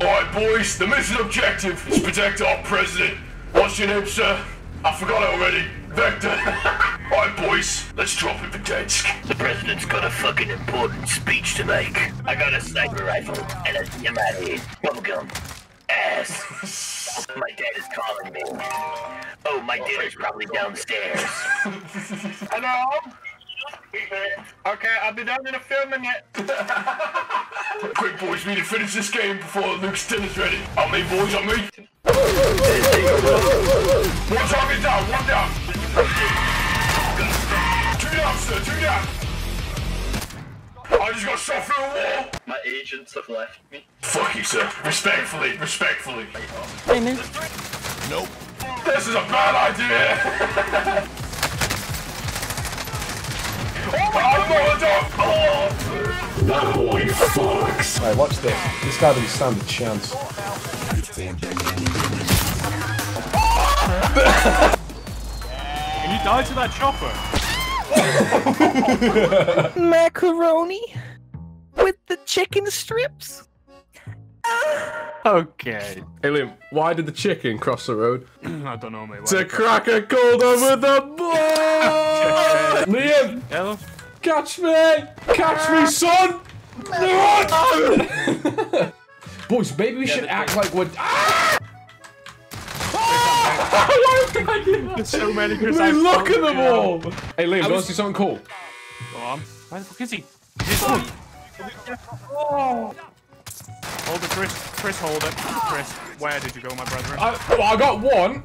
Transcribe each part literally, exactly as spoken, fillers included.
Alright boys, the mission objective is protect our president. What's your name, sir? I forgot it already. Vector. Alright boys, let's drop in Patensk. The president's got a fucking important speech to make. I got a sniper rifle and a Yamadi bubblegum. Ass. My dad is calling me. Oh, my dinner's probably downstairs. Hello? Okay, I'll be down in a few minutes. Quick boys, we need to finish this game before Luke's dinner's ready. On me boys, on me. One target down, one down. Two down, sir, two down. I just got shot through a wall. My agents have left me. Fuck you, sir. Respectfully, respectfully. Hey, man. Nope. This is a bad idea. Oh my God! Oh, oh. Holy fucks! Hey, watch this. This guy doesn't stand a chance. Can you die to that chopper? Macaroni with the chicken strips. Okay. Hey Liam, why did the chicken cross the road? I don't know, mate. To crack a cold over the ball! Liam! Hello? Catch me! Catch me, son! Run! Boys, maybe we yeah, should act like we're. Ah! There's so many Chris. I mean, look at them all! Hey Liam, I was... do you want to see something cool? Go on. Where the fuck is he? This one! Oh! Hold it, Chris. Chris, hold it. Chris, where did you go, my brethren? I, well, I got one.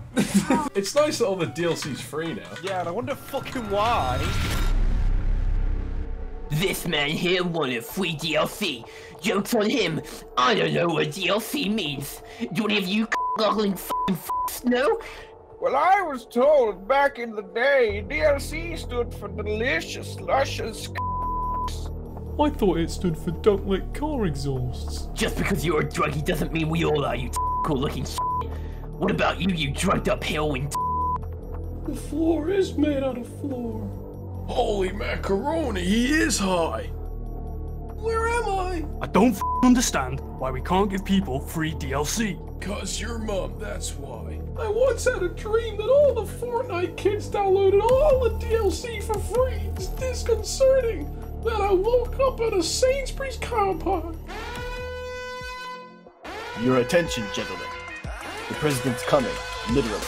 It's nice that all the D L C's free now. Yeah, and I wonder fucking why. This man here wanted free D L C. Jokes on him. I don't know what D L C means. Do any of you goggling fucking fucks know? Well, I was told back in the day, D L C stood for delicious, luscious. I thought it stood for don't let car exhausts. Just because you're a druggie doesn't mean we all are, you cool looking s***. What about you, you drugged up heroin? The floor is made out of floor. Holy macaroni, he is high. Where am I? I don't f understand why we can't give people free D L C. Cause your mum, that's why. I once had a dream that all the Fortnite kids downloaded all the D L C for free. It's disconcerting. Then I woke up at a Sainsbury's compound. Your attention, gentlemen. The president's coming, literally.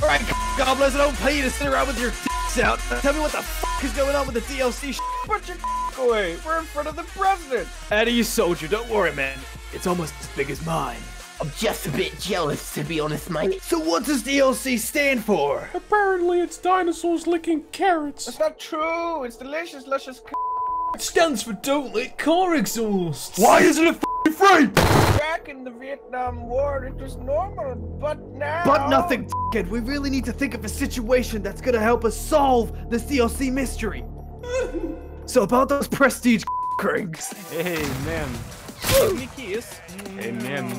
Alright, goblins, I don't pay you to sit around with your dicks out. Tell me what the fuck is going on with the D L C shit. Put your dick away. We're in front of the president. Eddie, you soldier, don't worry, man. It's almost as big as mine. I'm just a bit jealous, to be honest, mate. So what does D L C stand for? Apparently, it's dinosaurs licking carrots. That's not true. It's delicious, luscious c***. It stands for don't let car exhausts. Why isn't it f***ing free? Back in the Vietnam War, it was normal, but now... But nothing, dickhead. We really need to think of a situation that's going to help us solve this D L C mystery. So about those prestige cranks. Hey, man. Hey, man.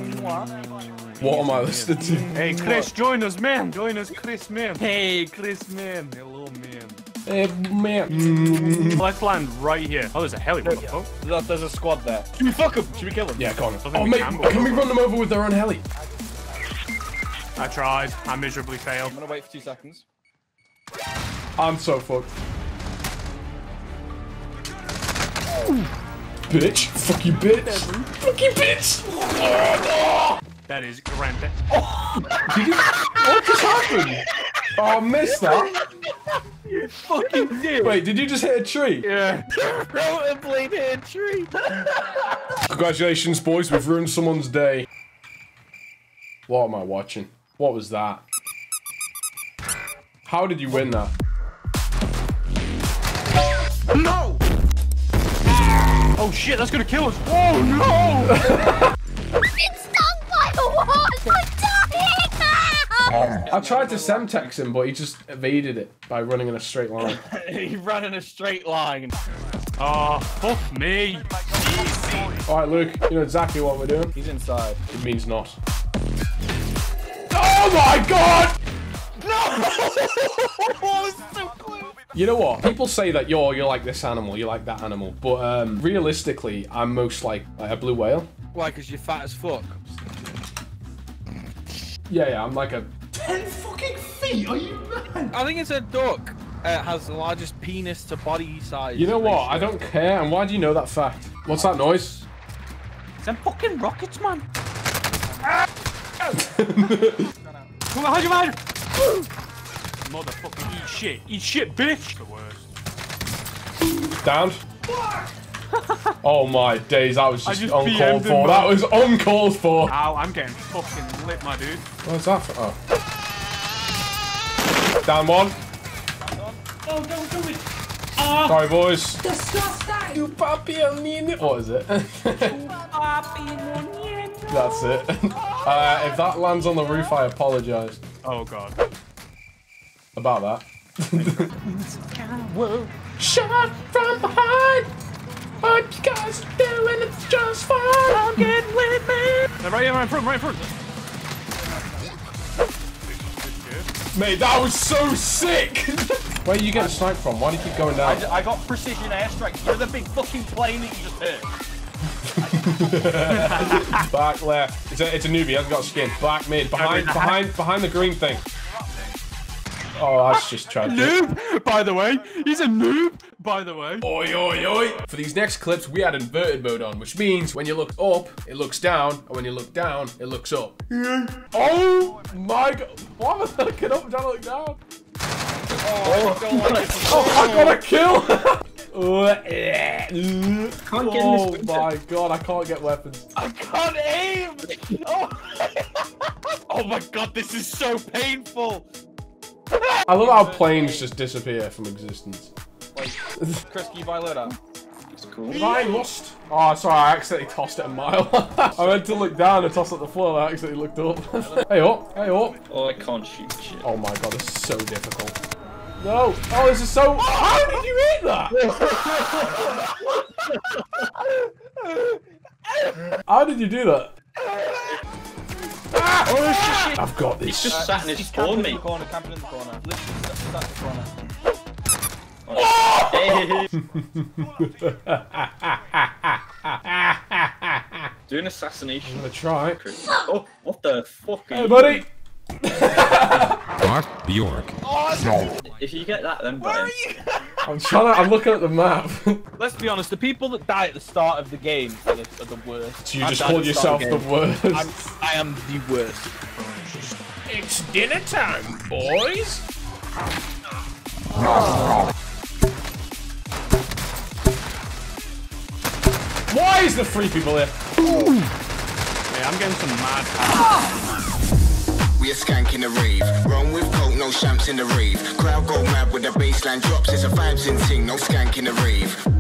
What am I listening to? Hey, Chris, join us, man. Join us, Chris, man. Hey, Chris, man. Hello, man. Uh, man. Mm. Let's land right here. Oh, there's a heli. What the fuck? Look, there's a squad there. Should we fuck them? Should we kill them? Yeah, go on. Oh, mate, can, can we run them over with their own heli? I tried. I miserably failed. I'm gonna wait for two seconds. I'm so fucked. Ooh. Bitch. Fuck you, bitch. Fuck you, bitch. Oh, no. That is granted. Oh. Did you... What just happened? Oh, I missed that. You fucking did. Wait, did you just hit a tree? Yeah. Probably hit a tree. Congratulations, boys. We've ruined someone's day. What am I watching? What was that? How did you win that? No! Oh shit, that's gonna kill us. Oh no! I've been stung by a wall! I tried to Semtex him, but he just evaded it by running in a straight line. He ran in a straight line. Oh, fuck me. Easy. All right, Luke, you know exactly what we're doing. He's inside. It means not. Oh my God! No! You know what? People say that you're, you're like this animal, you're like that animal. But um, realistically, I'm most like, like a blue whale. Why? Because you're fat as fuck. Yeah, yeah, I'm like a ten fucking feet. Are you mad? I think it's a duck. Uh, has the largest penis to body size. You know what? Ratio. I don't care. And why do you know that fact? What's that noise? It's them fucking rockets, man. Come on, hide your mind. Motherfucking eat shit. Eat shit, bitch. The worst. Down. Oh my days, that was just, just uncalled for. That was uncalled for. Ow, I'm getting fucking lit, my dude. What's that for? Oh. Down one. Oh, don't do it. Oh. Sorry, boys. Disgusting. You papi and nini. What is it? That's it. Uh, if that lands on the roof, I apologise. Oh, God. About that. Shot from behind. What you guys are doing is just fine. I'm getting with me. Right here, right in front, right in front. Mate, that was so sick. Where are you getting sniped from? Why do you keep going down? I, I got precision airstrikes. You're the big fucking plane that you just hit. Back left. It's a, it's a newbie. He hasn't got skin. Back mid. Behind, behind, behind the green thing. Oh, that's just tragic. Noob, by the way. He's a noob, by the way. Oi, oi, oi. For these next clips, we had inverted mode on, which means when you look up, it looks down, and when you look down, it looks up. Oh my God. Why am I looking up and trying to look down? Oh, oh, I, like oh I got a kill! Can't oh get in this my god, I can't get weapons. I can't aim! Oh, oh my god, this is so painful! I love how planes just disappear from existence. Wait, Chris, can you buy later? It's cool. If I must. Oh, sorry, I accidentally tossed it a mile. I meant to look down and toss it at the floor, and I accidentally looked up. Hey up, hey up. Oh, I can't shoot shit. Oh my god, it's so difficult. No! Oh, this is so. Oh, how did you hit that? How did you do that? Ah, oh, shit. I've got this. He's just sat in his spawn, mate. Camping in the corner, camping in the corner. Oh! Do an assassination. I'm gonna try. Oh, what the fuck? Hey, buddy. Mark Bjork. Oh, no. If you get that, then Brian. I'm trying to. I'm looking at the map. Let's be honest. The people that die at the start of the game are the, are the worst. So you I just call yourself the, the worst. I'm, I am the worst. It's dinner time, boys. Oh. Why is the free people here? Ooh. Yeah, I'm getting some mad. Ah. We a skank in the rave, wrong with coke, no champs in the rave. Crowd go mad with the baseline drops, it's a vibes in ting, no skank in the rave.